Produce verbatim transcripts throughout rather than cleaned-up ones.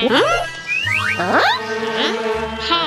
Huh? Huh? Huh? Huh? Huh?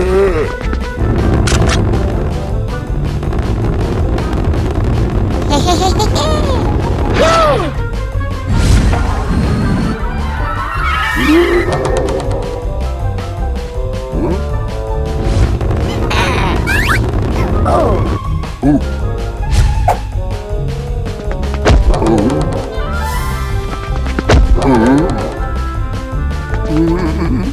Mm-hmm.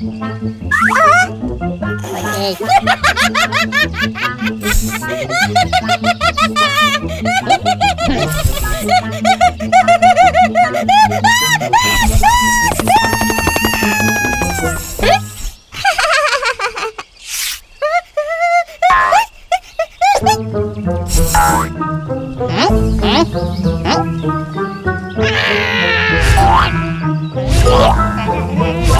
Huh? Huh?